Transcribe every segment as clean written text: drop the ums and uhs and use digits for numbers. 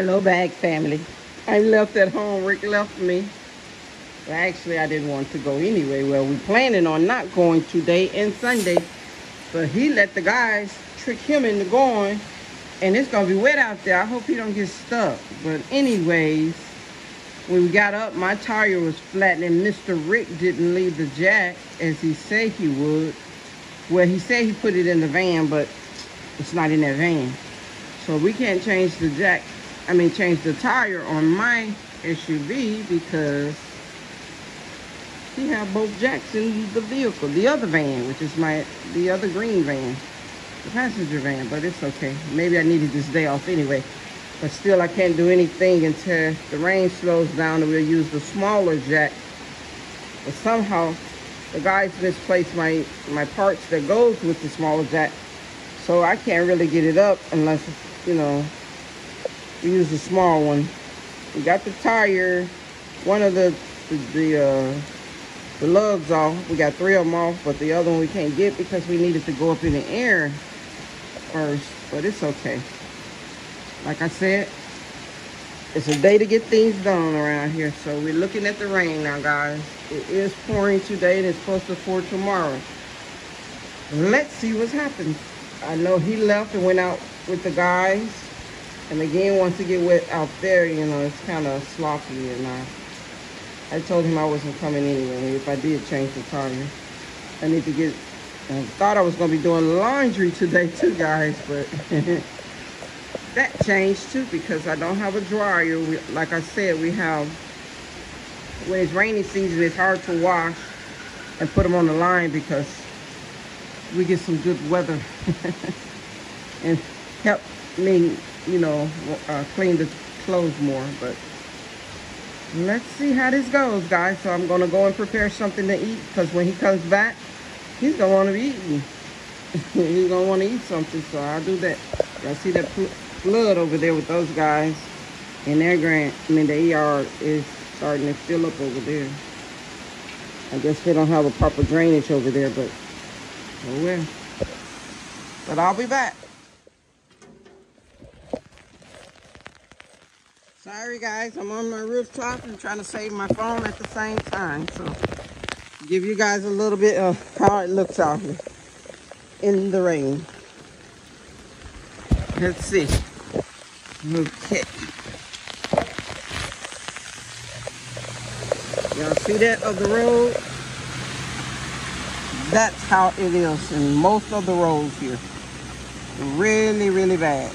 Hello, BAG family. I left at home. Rick left me. Well, actually, I didn't want to go anyway. Well, we're planning on not going today and Sunday. But he let the guys trick him into going. And it's going to be wet out there. I hope he don't get stuck. But anyways, when we got up, my tire was flat. And Mr. Rick didn't leave the jack as he said he would. Well, he said he put it in the van, but it's not in that van. So we can't change the jack. I mean, change the tire on my SUV because he had both jacks in the vehicle. The other van, which is the other green van, the passenger van, but it's okay. Maybe I needed this day off anyway. But still, I can't do anything until the rain slows down and we'll use the smaller jack. But somehow, the guys misplaced my parts that goes with the smaller jack. So I can't really get it up unless, you know, we use the small one. We got the tire, one of the lugs off. We got three of them off, but the other one we can't get because we needed to go up in the air first, but it's okay. Like I said, it's a day to get things done around here. So we're looking at the rain now, guys. It is pouring today and it's supposed to pour tomorrow. Let's see what happens. I know he left and went out with the guys. And again, once it get wet out there, you know, it's kind of sloppy. And I told him I wasn't coming anyway. If I did change the tire, I need to get, I thought I was going to be doing laundry today too, guys. But that changed too because I don't have a dryer. Like I said, we have, when it's rainy season, it's hard to wash and put them on the line because we get some good weather. And help me, you know, clean the clothes more. But let's see how this goes, guys. So I'm gonna go and prepare something to eat because when he comes back, he's gonna want to be eating. He's gonna want to eat something, so I'll do that. Y'all see that flood over there with those guys and their the ER is starting to fill up over there. I guess they don't have a proper drainage over there, but oh well. But I'll be back. Sorry guys, I'm on my rooftop and trying to save my phone at the same time. So give you guys a little bit of how it looks out here in the rain. Let's see. Okay. Y'all see that of the road? That's how it is in most of the roads here. Really, really bad.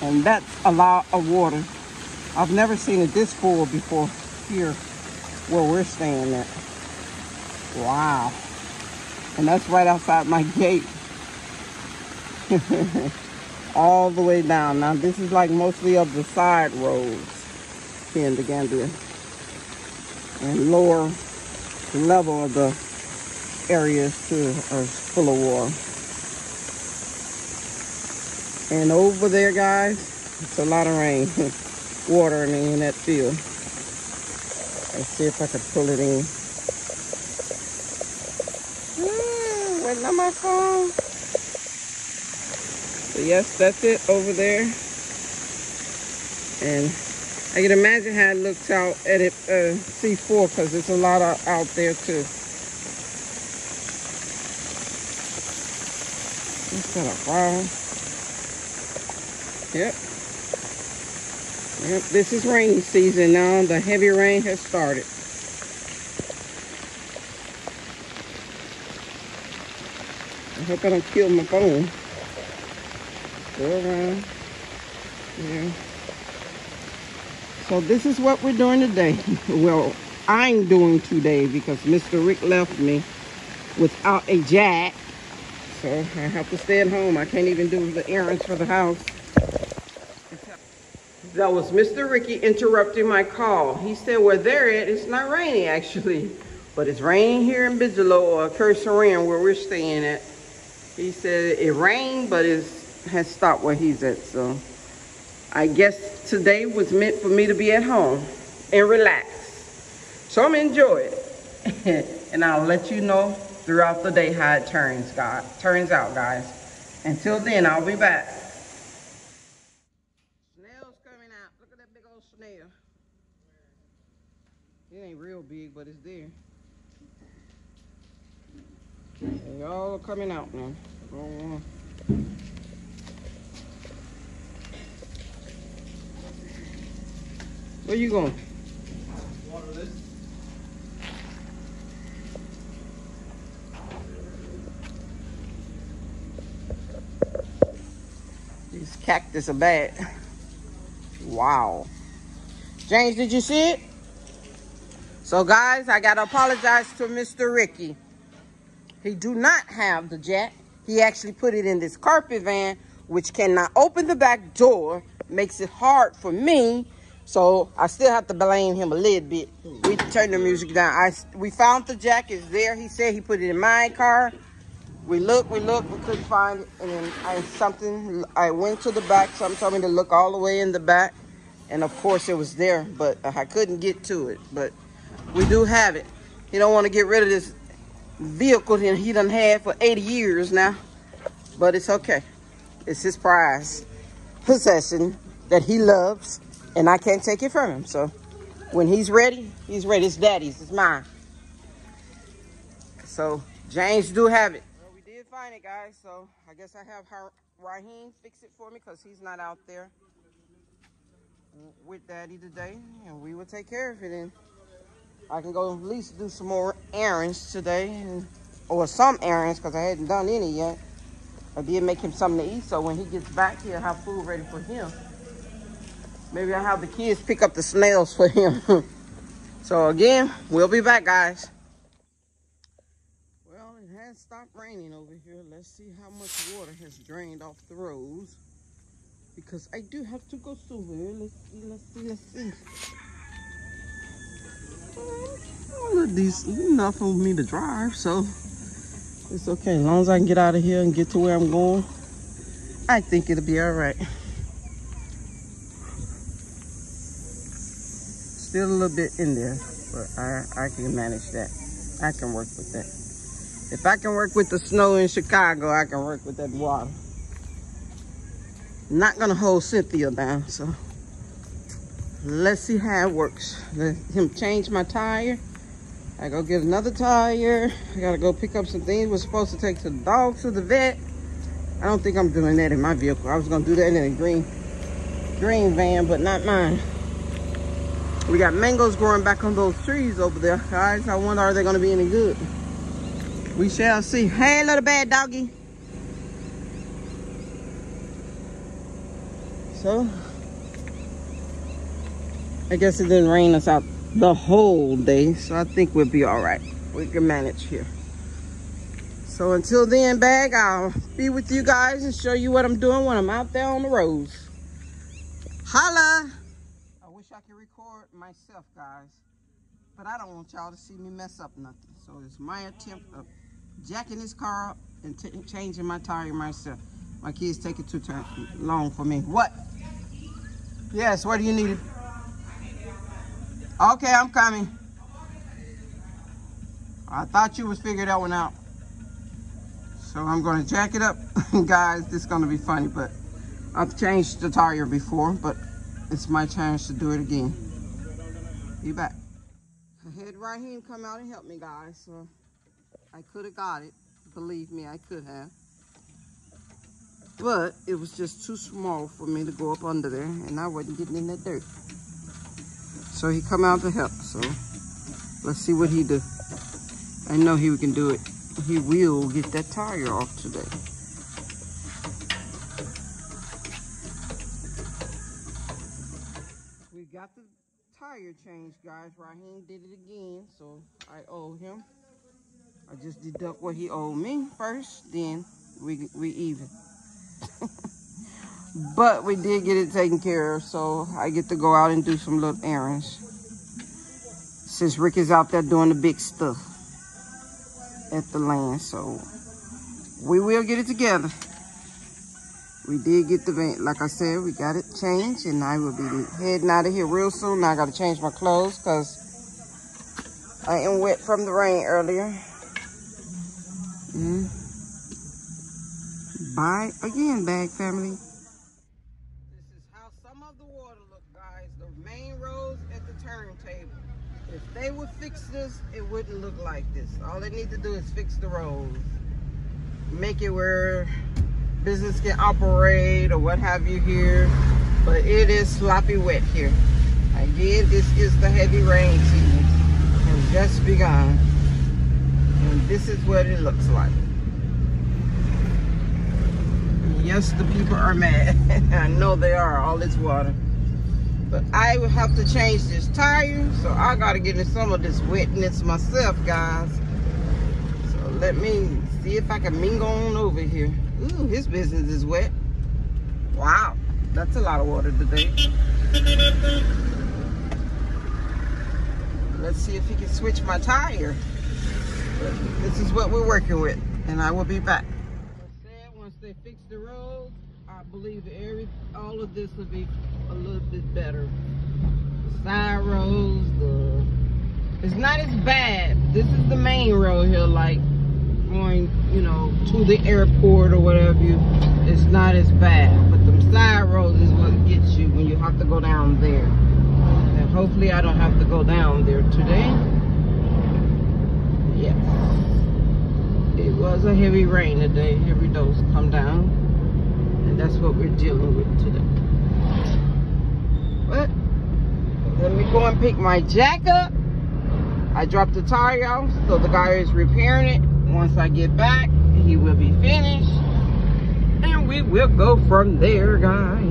And that's a lot of water. I've never seen it this full before here where we're staying at. Wow. And that's right outside my gate. All the way down. Now this is like mostly of the side roads here in the Gambia. And lower level of the areas too are full of water. And over there, guys, it's a lot of rain. Water, I mean, in that field. Let's see if I can pull it in. Waiting on my phone. So, yes, that's it over there. And I can imagine how it looks out at it, C4, because there's a lot of, out there, too. It's got a fire. Yep, this is rainy season now. The heavy rain has started. I hope I don't kill my phone. Go around. Yeah. So this is what we're doing today. Well, I'm doing today because Mr. Rick left me without a jack. So I have to stay at home. I can't even do the errands for the house. That was Mr. Ricky interrupting my call. He said, well, there it's not raining actually, but it's raining here in Bijolo or Kersarin where we're staying at. He said it rained, but it has stopped where he's at. So I guess today was meant for me to be at home and relax. So I'm gonna enjoy it. And I'll let you know throughout the day how it turns out, guys. Until then, I'll be back. ain't real big, but it's there. They all are coming out now. Go on. Where you going? Water this. These cactus are bad. Wow. James, did you see it? So guys, I gotta apologize to Mr. Ricky. He do not have the jack. He actually put it in this carpet van, which cannot open the back door. Makes it hard for me. So I still have to blame him a little bit. We turned the music down. We found the jack. It's there. He said he put it in my car. We looked. We couldn't find it. And then I went to the back. Something told me to look all the way in the back. And of course it was there, but I couldn't get to it. But we do have it. He don't want to get rid of this vehicle that he done had for 80 years now. But it's okay. It's his prized possession that he loves. And I can't take it from him. So when he's ready, he's ready. It's daddy's. It's mine. So James do have it. Well, we did find it, guys. So I guess I have Raheem fix it for me because he's not out there with daddy today. And we will take care of it. And I can go at least do some more errands today. Or some errands because I hadn't done any yet. I did make him something to eat. So when he gets back, he'll have food ready for him. Maybe I'll have the kids pick up the snails for him. So again, we'll be back, guys. Well, it has stopped raining over here. Let's see how much water has drained off the roads. Because I do have to go somewhere. Let's see. All of these, enough for me to drive, so it's okay. As long as I can get out of here and get to where I'm going, I think it'll be all right. Still a little bit in there, but I can manage that. I can work with that. If I can work with the snow in Chicago, I can work with that water. Not gonna hold Cynthia down, so let's see how it works. Let him change my tire. I go get another tire. I gotta go pick up some things we're supposed to take to the dog to the vet. I don't think I'm doing that in my vehicle. I was gonna do that in a green van, but not mine. We got mangoes growing back on those trees over there, guys. I wonder, are they gonna be any good? We shall see. Hey, little bad doggy. So, I guess it didn't rain us out the whole day, so I think we'll be all right. We can manage here. So until then, BAG, I'll be with you guys and show you what I'm doing when I'm out there on the roads. Holla! I can record myself, guys, but I don't want y'all to see me mess up nothing. So it's my attempt of jacking this car up and changing my tire myself. My kids take it too long for me. What? Yes, what do you need? Okay, I'm coming. I thought you was figuring that one out. So I'm going to jack it up. Guys, this is going to be funny, but I've changed the tire before, but it's my chance to do it again. Be back. I had Raheem come out and help me, guys. So I could have got it. Believe me, I could have. But it was just too small for me to go up under there, and I wasn't getting in that dirt. So he come out to help. So let's see what he do. I know he can do it. He will get that tire off today. Got the tire changed, guys. Raheem did it again, so I owe him. I just deduct what he owed me first, then we even. But we did get it taken care of, so I get to go out and do some little errands. Since Rick is out there doing the big stuff at the land, so we will get it together. We did get the van, like I said, we got it changed, and I will be heading out of here real soon. Now I got to change my clothes because I am wet from the rain earlier. Bye again, BAG family. This is how some of the water look, guys. The main roads at the turntable. It's If they would fix this, it wouldn't look like this. All they need to do is fix the roads, make it where business can operate or what have you here. But it is sloppy wet here. Again, this is the heavy rain season and just begun. And this is what it looks like. Yes, the people are mad. I know they are, all this water. But I will have to change this tire, so I gotta get in some of this wetness myself, guys. So let me see if I can mingle on over here. Ooh, his business is wet. Wow, that's a lot of water today. Let's see if he can switch my tire. But this is what we're working with, and I will be back. Once they fix the road, I believe all of this will be a little bit better. The side roads, it's not as bad. This is the main road here, like going, you know, to the airport or whatever. It's not as bad, but the side roads is what gets you when you have to go down there. And hopefully, I don't have to go down there today. Yes. It was a heavy rain today, heavy dose come down, and that's what we're dealing with today. But let me go and pick my jack up. I dropped the tire off, so the guy is repairing it. Once I get back, he will be finished, and we will go from there, guys.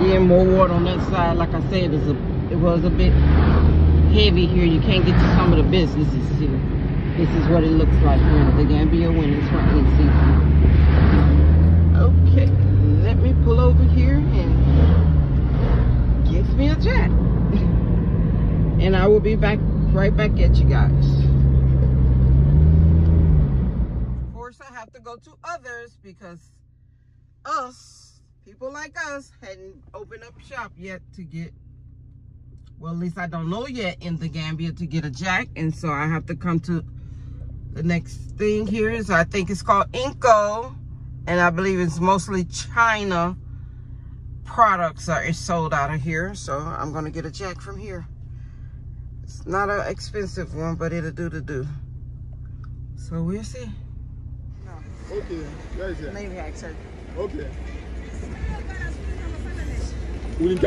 Again, more water on that side. Like I said, it was a bit heavy here. You can't get to some of the businesses here. This is what it looks like now. The Gambia winning sprint season. Okay, let me pull over here and give me a chat. And I will be back, right back at you guys. Of course, I have to go to others because people like us, hadn't opened up shop yet to get, well, at least I don't know yet, in the Gambia to get a jack. And so I have to come to the next thing here is, I think it's called Inco, and I believe it's mostly China products are sold out of here. So I'm gonna get a jack from here. It's not an expensive one, but it'll do to do. So we'll see. No. Okay, that's it. Name tag, sir. Okay. I'm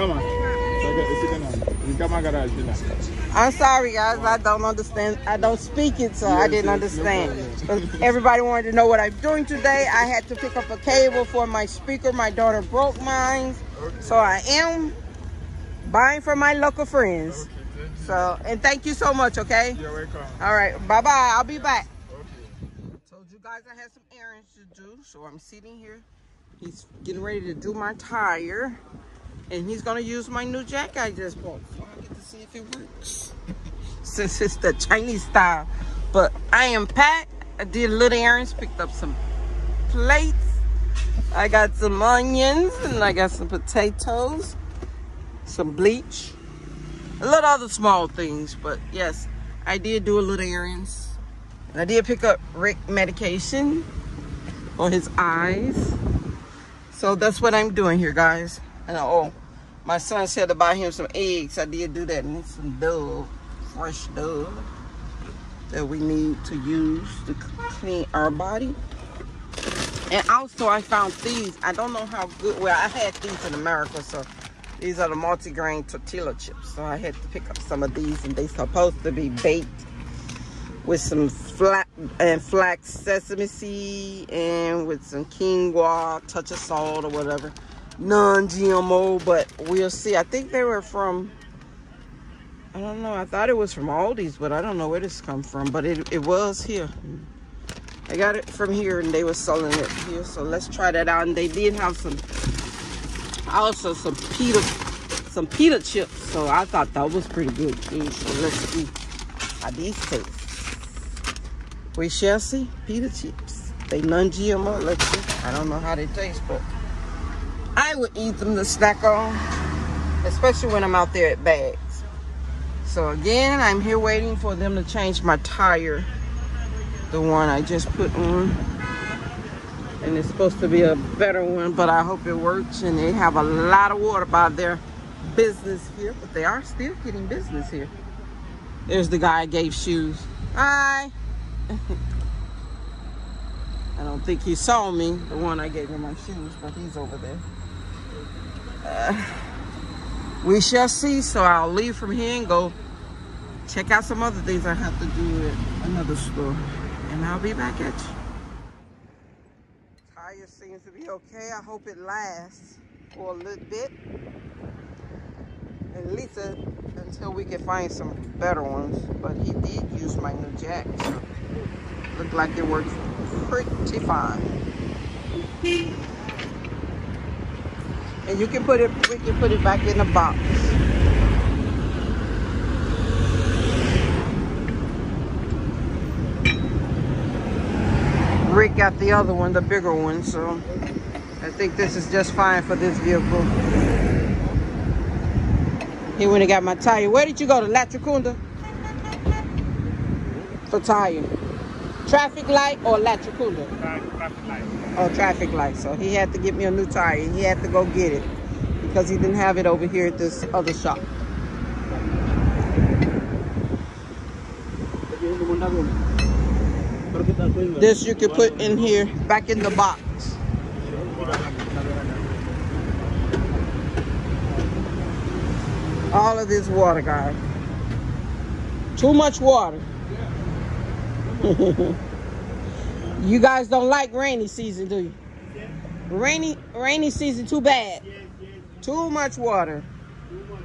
sorry, guys, I don't understand. I don't speak it, so I didn't understand. But everybody wanted to know what I'm doing today. I had to pick up a cable for my speaker. My daughter broke mine, so I am buying for my local friends. So, and thank you so much, okay? You're welcome. All right, bye-bye. I'll be back. Told you guys I had some errands to do, so I'm sitting here. He's getting ready to do my tire. And he's gonna use my new jack I just bought. So I get to see if it works. Since it's the Chinese style. But I am packed. I did little errands, picked up some plates. I got some onions and I got some potatoes, some bleach, a lot of other small things. But yes, I did do a little errands. And I did pick up Rick medication on his eyes. So that's what I'm doing here, guys. And oh, my son said to buy him some eggs. I did do that. And some Dove, fresh Dove, that we need to use to clean our body. And also, I found these. I don't know how good. Well, I had these in America, so these are the multi-grain tortilla chips. So I had to pick up some of these, and they're supposed to be baked with some flax sesame seed and with some quinoa, touch of salt or whatever. Non-GMO, but we'll see. I think they were from, I don't know, I thought it was from Aldi's, but I don't know where this come from, but it was here. I got it from here and they were selling it here, so let's try that out. And they did have some, also some pita chips, so I thought that was pretty good too. So let's see how these taste. We shall see. Pita chips, they non-GMO. Let's see. I don't know how they taste, but I would eat them to snack on, especially when I'm out there at BAG's. So again, I'm here waiting for them to change my tire, the one I just put on. And it's supposed to be a better one, but I hope it works. And they have a lot of water by their business here, but they are still getting business here. There's the guy I gave shoes. Hi. I don't think he saw me, the one I gave him my shoes, but he's over there. We shall see, so I'll leave from here and go check out some other things I have to do at another store. And I'll be back at you. Tire seems to be okay. I hope it lasts for a little bit. At least until we can find some better ones. But he did use my new jack, so looked like it worked pretty fine. And you can put it, we can put it back in the box. Rick got the other one, the bigger one, so I think this is just fine for this vehicle. He went and got my tire. Where did you go, to La Tricunda? For tire. Traffic light or La Tricunda? Traffic light. Oh, traffic light. So he had to get me a new tire. He had to go get it because he didn't have it over here at this other shop. This you can put in here, back in the box. All of this water, guys. Too much water. You guys don't like rainy season, do you? Yes. Rainy season, too bad. Yes, yes, yes. Too much water. Too much.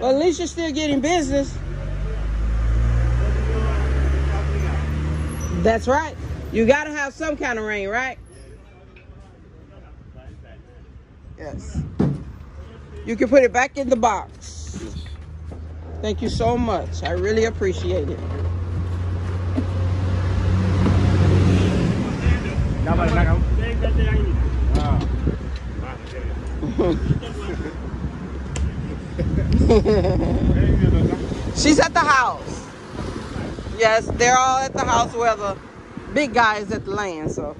Well, at least you're still getting business. That's right. You gotta have some kind of rain, right? Yes. You can put it back in the box. Thank you so much. I really appreciate it. She's at the house. Yes, they're all at the house where the big guy is at the land, so.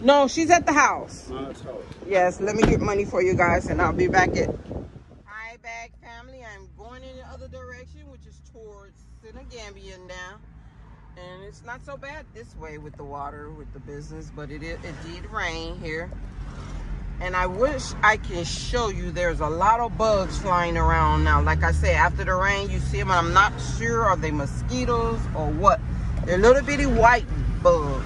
No, she's at the house. Yes, let me get money for you guys and I'll be back at. Hi, BAG family. I'm going in the other direction, which is towards Senegambia now. And it's not so bad this way with the water, with the business, but it did rain here. And I wish I can show you, there's a lot of bugs flying around now. Like I said, after the rain, you see them, and I'm not sure, are they mosquitoes or what? They're little bitty white bugs.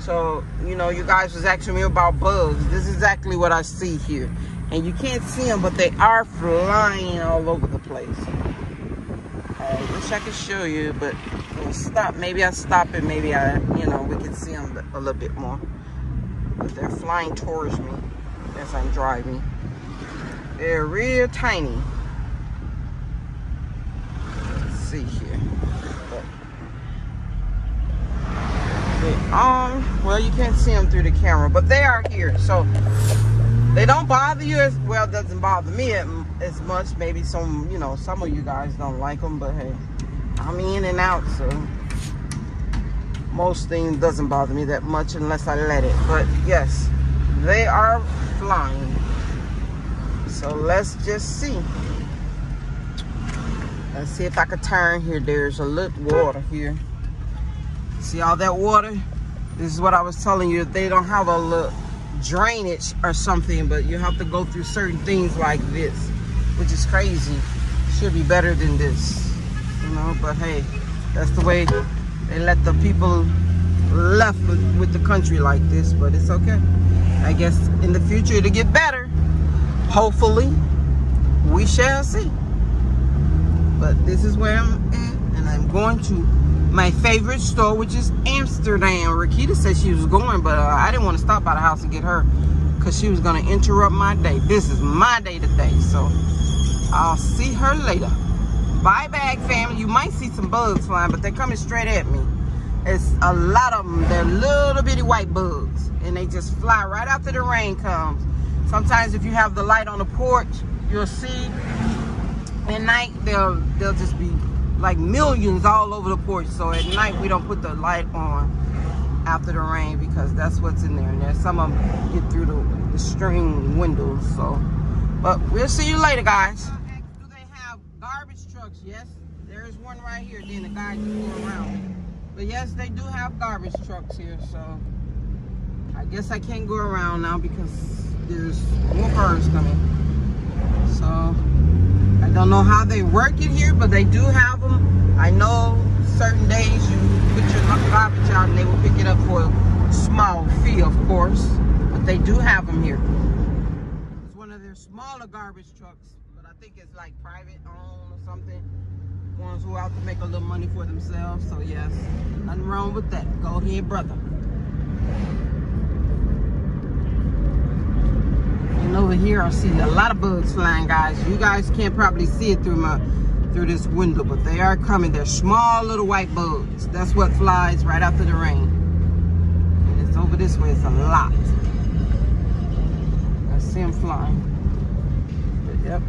So, you know, you guys was asking me about bugs. This is exactly what I see here. And you can't see them, but they are flying all over the place. I wish I could show you, but we'll stop. Maybe I stop it. Maybe I, you know, we can see them a little bit more. But they're flying towards me as I'm driving. They're real tiny. Let's see here. Well, you can't see them through the camera, but they are here. So they don't bother you as well. It doesn't bother me as much. Maybe some, you know, some of you guys don't like them, but hey, I'm in and out, so most things doesn't bother me that much unless I let it. But yes, they are flying. So let's just see. Let's see if I could turn here. There's a little water here. See all that water? This is what I was telling you. They don't have a little drainage or something, but you have to go through certain things like this, which is crazy. Should be better than this, you know, but hey, that's the way they let the people left with the country like this, but it's okay. I guess in the future it'll get better. Hopefully, we shall see. But this is where I'm at, and I'm going to my favorite store, which is Amsterdam. Rakita said she was going, but I didn't want to stop by the house and get her because she was going to interrupt my day. This is my day today, so I'll see her later. Bye, BAG family. You might see some bugs flying, but they're coming straight at me. It's a lot of them. They're little bitty white bugs, and they just fly right after the rain comes. Sometimes if you have the light on the porch, you'll see at night they'll just be like millions all over the porch. So at night we don't put the light on after the rain because that's what's in there. And there's some of them get through the string windows. So But we'll see you later, guys. Do they have garbage trucks? Yes, there is one right here. Then the guys go around. But yes, they do have garbage trucks here. So I guess I can't go around now because there's more cars coming. So I don't know how they work it here, but they do have them. I know certain days you put your garbage out and they will pick it up for a small fee, of course. But they do have them here. It's one of their smaller garbage trucks, but I think it's like private owned or something. Ones who are out to make a little money for themselves. So yes, nothing wrong with that. Go ahead, brother. And over here I see a lot of bugs flying, guys. You guys can't probably see it through this window, but they are coming. They're small little white bugs. That's what flies right after the rain. And it's over this way, it's a lot. I see them flying. But yep.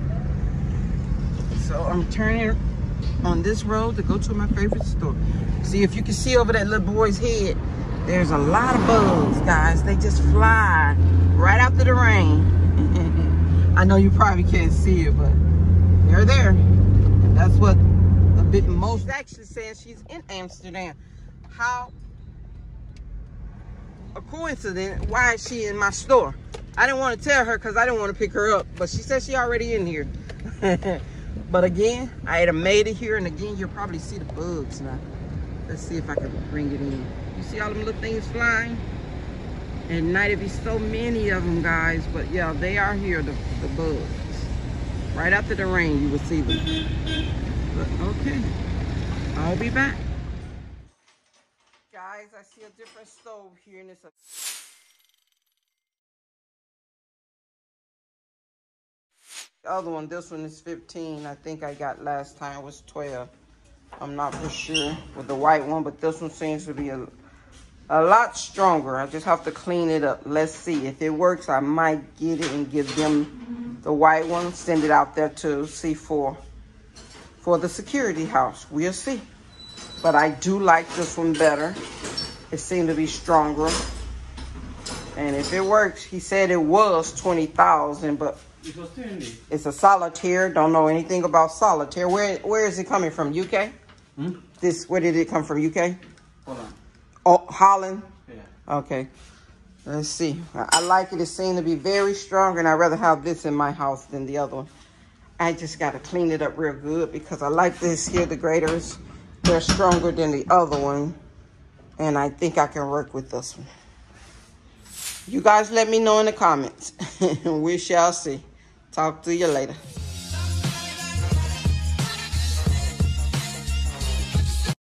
So I'm turning on this road to go to my favorite store. See if you can see over that little boy's head. There's a lot of bugs, guys. They just fly right after the rain. I know you probably can't see it, but they're there. And that's what the bit most actually says she's in Amsterdam. How a coincidence, why is she in my store? I didn't want to tell her because I didn't want to pick her up, but she said she already in here. But again, I had made it here, and again, you'll probably see the bugs now. Let's see if I can bring it in. You see all them little things flying? At night, it'd be so many of them, guys. But yeah, they are here, the bugs. Right after the rain, you will see them. But okay, I'll be back. Guys, I see a different stove here, and it's a... The other one, this one is 15. I think I got last time was 12. I'm not for sure with the white one, but this one seems to be a lot stronger. I just have to clean it up. Let's see if it works. I might get it and give them the white one, send it out there to C4 for the security house. We'll see. But I do like this one better. It seemed to be stronger. And if it works, he said it was 20,000, but it's a solitaire. Don't know anything about solitaire. Where is it coming from? UK? Hmm? Where did it come from? UK? Holland. Oh, Holland? Yeah. Okay. Let's see. I like it. It seemed to be very strong, and I'd rather have this in my house than the other one. I just got to clean it up real good because I like this here, the graters. They're stronger than the other one, and I think I can work with this one. You guys let me know in the comments. We shall see. Talk to you later.